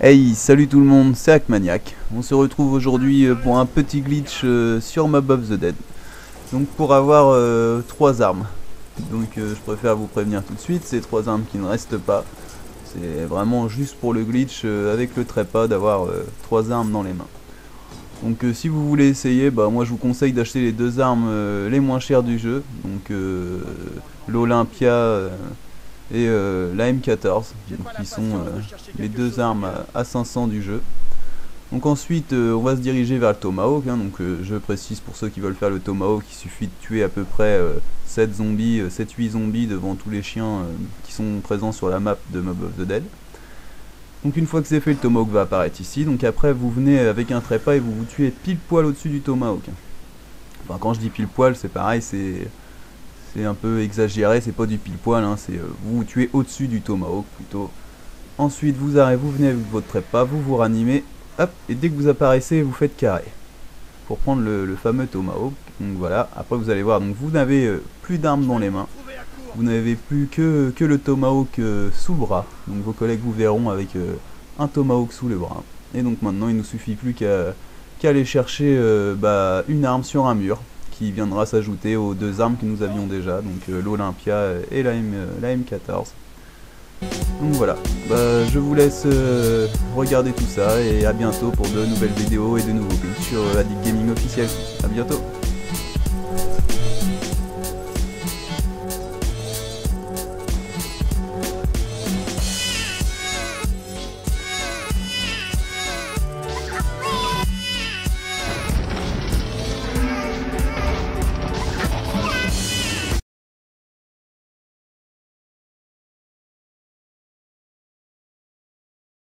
Hey, salut tout le monde, c'est Akmaniac. On se retrouve aujourd'hui pour un petit glitch sur Mob of the Dead. Donc pour avoir trois armes. Donc je préfère vous prévenir tout de suite, c'est trois armes qui ne restent pas. C'est vraiment juste pour le glitch avec le trépas d'avoir trois armes dans les mains. Donc si vous voulez essayer, moi je vous conseille d'acheter les deux armes les moins chères du jeu. Donc l'Olympia... et la M14, qui sont les deux armes à 500 du jeu. Donc ensuite on va se diriger vers le Tomahawk, hein, donc je précise pour ceux qui veulent faire le Tomahawk, il suffit de tuer à peu près 7-8 zombies devant tous les chiens qui sont présents sur la map de Mob of the Dead. Donc une fois que c'est fait, le Tomahawk va apparaître ici, donc après vous venez avec un trépas et vous vous tuez pile poil au-dessus du Tomahawk. Enfin, quand je dis pile poil, c'est pareil, c'est un peu exagéré, c'est pas du pile poil, hein, c'est vous tuez au-dessus du Tomahawk plutôt. Ensuite vous arrivez, vous venez avec votre trépas, vous vous ranimez, hop, et dès que vous apparaissez, vous faites carré pour prendre le fameux Tomahawk. Donc voilà, après vous allez voir, donc vous n'avez plus d'armes dans les mains, vous n'avez plus que le Tomahawk sous le bras. Donc vos collègues vous verront avec un Tomahawk sous le bras. Et donc maintenant il nous suffit plus qu'à aller chercher une arme sur un mur, qui viendra s'ajouter aux deux armes que nous avions déjà, donc l'Olympia et la M14. Donc voilà, je vous laisse regarder tout ça et à bientôt pour de nouvelles vidéos et de nouveaux clips sur Addict Gaming Officiel. A bientôt.